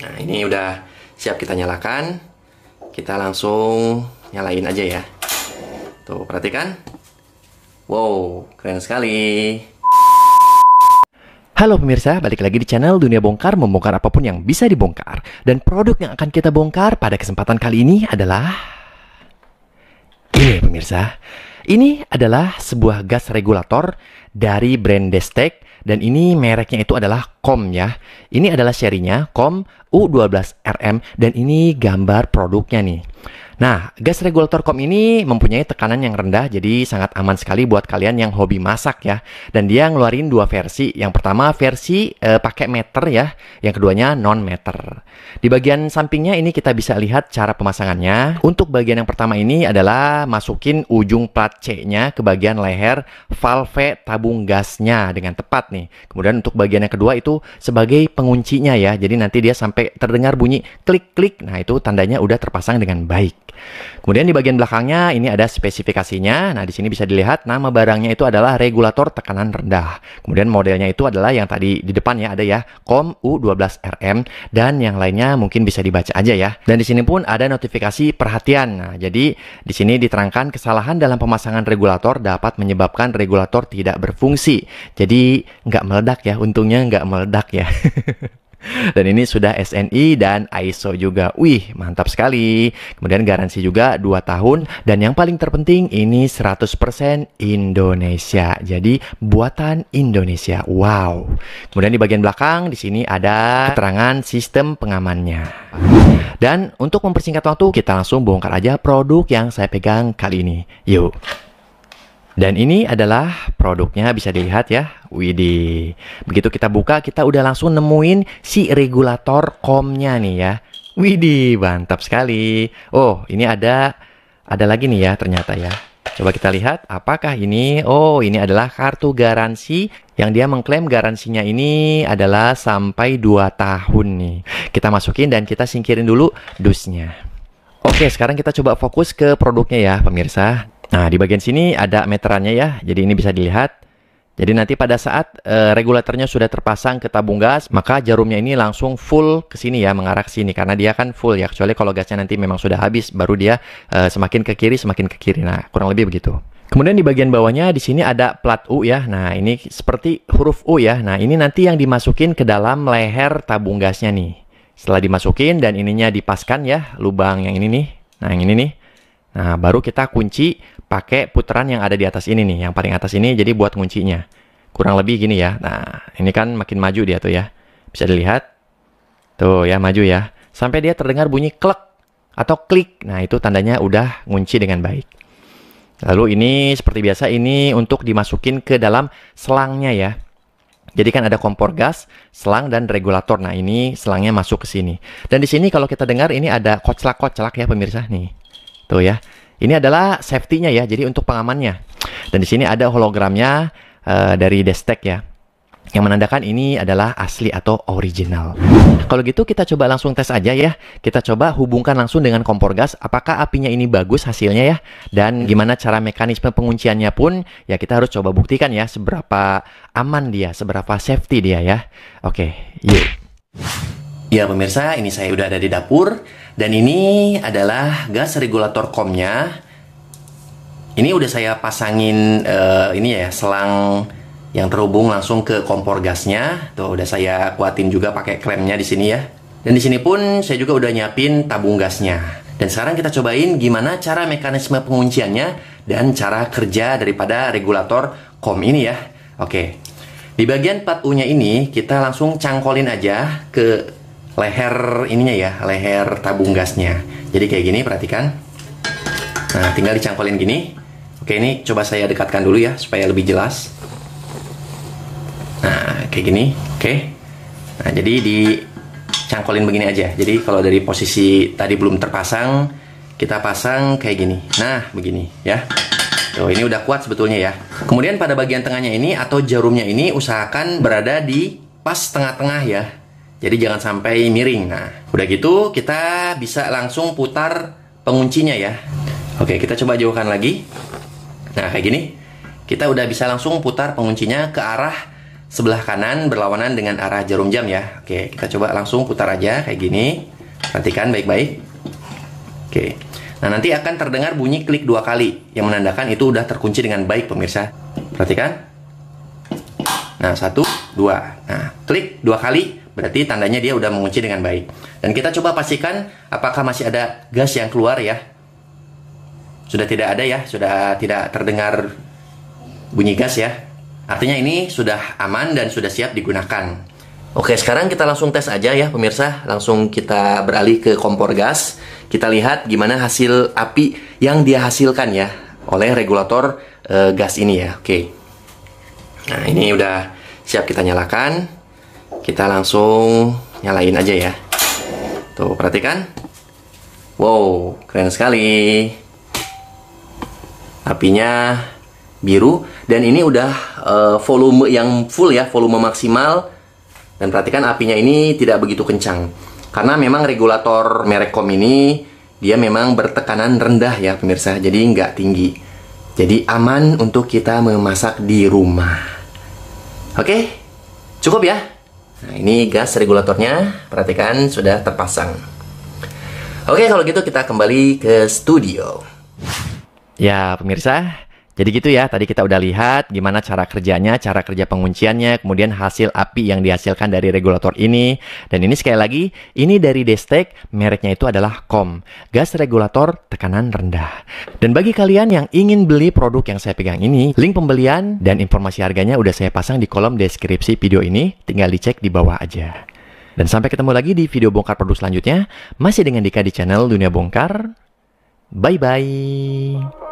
Nah, ini udah siap kita nyalakan. Kita langsung nyalain aja ya. Tuh, perhatikan. Wow, keren sekali. Halo pemirsa, balik lagi di channel Dunia Bongkar, membongkar apapun yang bisa dibongkar. Dan produk yang akan kita bongkar pada kesempatan kali ini adalah ini pemirsa. Ini adalah sebuah gas regulator dari brand Destec. Dan ini mereknya itu adalah COM ya. Ini adalah serinya COM U12RM. Dan ini gambar produknya nih. Nah, gas regulator COM ini mempunyai tekanan yang rendah, jadi sangat aman sekali buat kalian yang hobi masak ya. Dan dia ngeluarin dua versi. Yang pertama versi pakai meter ya, yang keduanya non meter. Di bagian sampingnya ini kita bisa lihat cara pemasangannya. Untuk bagian yang pertama ini adalah masukin ujung plat C-nya ke bagian leher valve tabung gasnya dengan tepat nih. Kemudian untuk bagian yang kedua itu sebagai penguncinya ya. Jadi nanti dia sampai terdengar bunyi klik-klik. Nah, itu tandanya udah terpasang dengan baik. Kemudian di bagian belakangnya ini ada spesifikasinya. Nah, di sini bisa dilihat nama barangnya itu adalah regulator tekanan rendah. Kemudian modelnya itu adalah yang tadi di depan ya, ada ya, COM U12RM, dan yang lainnya mungkin bisa dibaca aja ya. Dan di sini pun ada notifikasi perhatian. Nah, jadi di sini diterangkan kesalahan dalam pemasangan regulator dapat menyebabkan regulator tidak berfungsi. Jadi nggak meledak ya, untungnya nggak meledak ya. Dan ini sudah SNI dan ISO juga. Wih, mantap sekali. Kemudian garansi juga 2 tahun. Dan yang paling terpenting, ini 100% Indonesia. Jadi, buatan Indonesia. Wow. Kemudian di bagian belakang, di sini ada keterangan sistem pengamannya. Dan untuk mempersingkat waktu, kita langsung bongkar aja produk yang saya pegang kali ini. Yuk. Dan ini adalah produknya, bisa dilihat ya. Widih, begitu kita buka, kita udah langsung nemuin si regulator COM-nya nih ya. Widih, mantap sekali. Oh, ini ada lagi nih ya ternyata ya. Coba kita lihat, apakah ini? Oh, ini adalah kartu garansi yang dia mengklaim garansinya ini adalah sampai 2 tahun nih. Kita masukin dan kita singkirin dulu dusnya. Oke, sekarang kita coba fokus ke produknya ya, pemirsa. Nah, di bagian sini ada meterannya ya, jadi ini bisa dilihat. Jadi nanti pada saat regulatornya sudah terpasang ke tabung gas, maka jarumnya ini langsung full ke sini ya, mengarah ke sini. Karena dia kan full ya, kecuali kalau gasnya nanti memang sudah habis, baru dia semakin ke kiri, semakin ke kiri. Nah, kurang lebih begitu. Kemudian di bagian bawahnya di sini ada plat U ya. Nah, ini seperti huruf U ya. Nah, ini nanti yang dimasukin ke dalam leher tabung gasnya nih. Setelah dimasukin dan ininya dipaskan ya, lubang yang ini nih. Nah, yang ini nih. Nah, baru kita kunci pakai putaran yang ada di atas ini nih. Yang paling atas ini jadi buat kuncinya. Kurang lebih gini ya. Nah, ini kan makin maju dia tuh ya. Bisa dilihat. Tuh ya, maju ya. Sampai dia terdengar bunyi klek atau klik. Nah, itu tandanya udah ngunci dengan baik. Lalu ini seperti biasa ini untuk dimasukin ke dalam selangnya ya. Jadi kan ada kompor gas, selang, dan regulator. Nah, ini selangnya masuk ke sini. Dan di sini kalau kita dengar ini ada koclak-koclak ya pemirsa nih. Tuh ya, ini adalah safety-nya ya, jadi untuk pengamannya. Dan di sini ada hologramnya dari Destec ya, yang menandakan ini adalah asli atau original. Kalau gitu kita coba langsung tes aja ya. Kita coba hubungkan langsung dengan kompor gas, apakah apinya ini bagus hasilnya ya. Dan gimana cara mekanisme pengunciannya pun, ya kita harus coba buktikan ya, seberapa aman dia, seberapa safety dia ya. Oke, yuk. Ya pemirsa, ini saya udah ada di dapur. Dan ini adalah gas regulator COM-nya. Ini udah saya pasangin ini ya, selang yang terhubung langsung ke kompor gasnya. Tuh, udah saya kuatin juga pakai klemnya di sini ya. Dan di sini pun saya juga udah nyiapin tabung gasnya. Dan sekarang kita cobain gimana cara mekanisme pengunciannya dan cara kerja daripada regulator COM ini ya. Oke. Di bagian plat U-nya ini kita langsung cangkolin aja ke leher ininya ya, leher tabung gasnya. Jadi kayak gini, perhatikan. Nah, tinggal dicangkolin gini. Oke, ini coba saya dekatkan dulu ya, supaya lebih jelas. Nah, kayak gini. Oke. Nah, jadi dicangkolin begini aja. Jadi kalau dari posisi tadi belum terpasang, kita pasang kayak gini. Nah, begini ya. Tuh, ini udah kuat sebetulnya ya. Kemudian pada bagian tengahnya ini, atau jarumnya ini, usahakan berada di pas tengah-tengah ya. Jadi jangan sampai miring. Nah, udah gitu kita bisa langsung putar penguncinya ya. Oke, kita coba jauhkan lagi. Nah, kayak gini. Kita udah bisa langsung putar penguncinya ke arah sebelah kanan berlawanan dengan arah jarum jam ya. Oke, kita coba langsung putar aja kayak gini. Perhatikan baik-baik. Oke. Nah, nanti akan terdengar bunyi klik dua kali yang menandakan itu udah terkunci dengan baik, pemirsa. Perhatikan. Nah, 1, 2. Nah, klik dua kali berarti tandanya dia udah mengunci dengan baik. Dan kita coba pastikan apakah masih ada gas yang keluar ya. Sudah tidak ada ya, sudah tidak terdengar bunyi gas ya. Artinya ini sudah aman dan sudah siap digunakan. Oke, sekarang kita langsung tes aja ya pemirsa. Langsung kita beralih ke kompor gas. Kita lihat gimana hasil api yang dia hasilkan ya oleh regulator gas ini ya. Oke. Nah, ini udah siap kita nyalakan. Kita langsung nyalain aja ya. Tuh, perhatikan. Wow, keren sekali. Apinya biru. Dan ini udah volume yang full ya, volume maksimal. Dan perhatikan apinya ini tidak begitu kencang. Karena memang regulator merek COM ini, dia memang bertekanan rendah ya pemirsa. Jadi nggak tinggi. Jadi aman untuk kita memasak di rumah. Oke, cukup ya. Nah, ini gas regulatornya, perhatikan sudah terpasang. Oke, kalau gitu kita kembali ke studio. Ya, pemirsa, jadi gitu ya. Tadi kita udah lihat gimana cara kerjanya, cara kerja pengunciannya, kemudian hasil api yang dihasilkan dari regulator ini. Dan ini sekali lagi, ini dari Destec, mereknya itu adalah COM, gas regulator tekanan rendah. Dan bagi kalian yang ingin beli produk yang saya pegang ini, link pembelian dan informasi harganya udah saya pasang di kolom deskripsi video ini, tinggal dicek di bawah aja. Dan sampai ketemu lagi di video bongkar produk selanjutnya, masih dengan Dika di channel Dunia Bongkar. Bye-bye.